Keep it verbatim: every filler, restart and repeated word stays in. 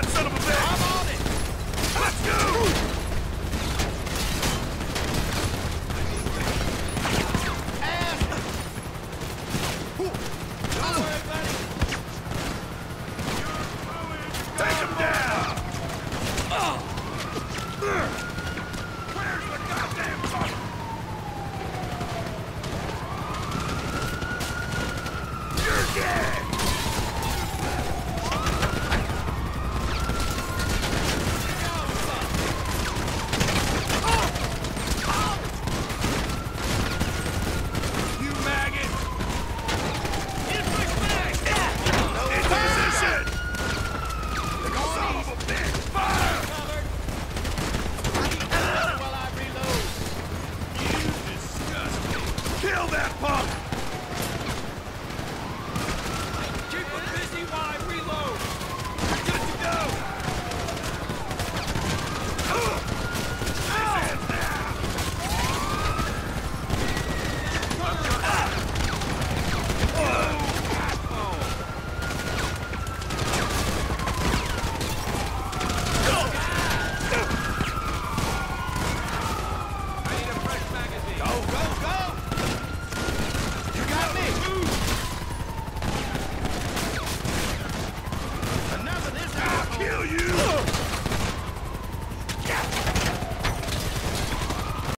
that son of a